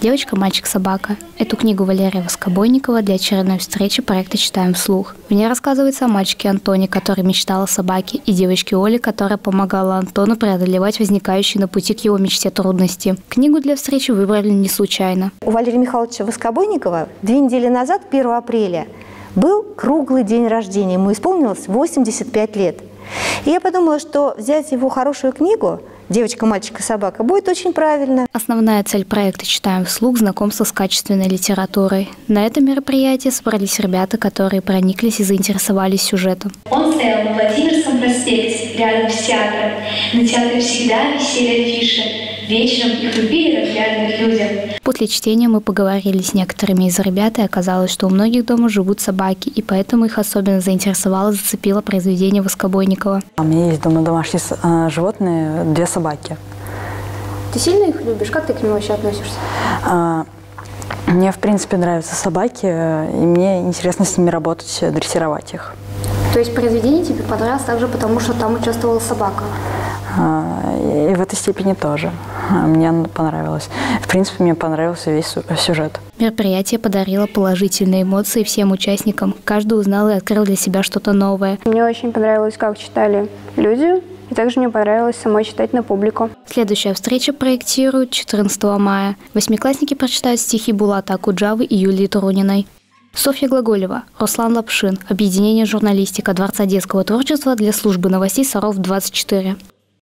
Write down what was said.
«Девочка, мальчик, собака». Эту книгу Валерия Воскобойникова для очередной встречи проекта «Читаем вслух». В ней рассказывается о мальчике Антоне, который мечтал о собаке, и девочке Оле, которая помогала Антону преодолевать возникающие на пути к его мечте трудности. Книгу для встречи выбрали не случайно. У Валерия Михайловича Воскобойникова 2 недели назад, 1 апреля, был круглый день рождения. Ему исполнилось 85 лет. И я подумала, что взять его хорошую книгу «Девочка, мальчик и собака» будет очень правильно. Основная цель проекта «Читаем вслух» – знакомство с качественной литературой. На этом мероприятии собрались ребята, которые прониклись и заинтересовались сюжетом. Он стоял на Владимирском проспекте, рядом с театром. На театре всегда висели афиши. Вечером их любили разглядывать люди. После чтения мы поговорили с некоторыми из ребят, и оказалось, что у многих дома живут собаки, и поэтому их особенно заинтересовало, зацепило произведение Воскобойникова. У меня есть дома домашние животные, 2 собаки. Ты сильно их любишь? Как ты к ним вообще относишься? Мне, в принципе, нравятся собаки, и мне интересно с ними работать, дрессировать их. То есть произведение тебе понравилось также потому, что там участвовала собака? И в этой степени тоже. Мне оно понравилось. В принципе, мне понравился весь сюжет. Мероприятие подарило положительные эмоции всем участникам. Каждый узнал и открыл для себя что-то новое. Мне очень понравилось, как читали люди. И также мне понравилось самой читать на публику. Следующая встреча проектируют 14 мая. 8-классники прочитают стихи Булата Окуджавы и Юлии Труниной. Софья Глаголева, Руслан Лапшин, объединение «Журналистика» Дворца детского творчества для службы новостей «Саров-24».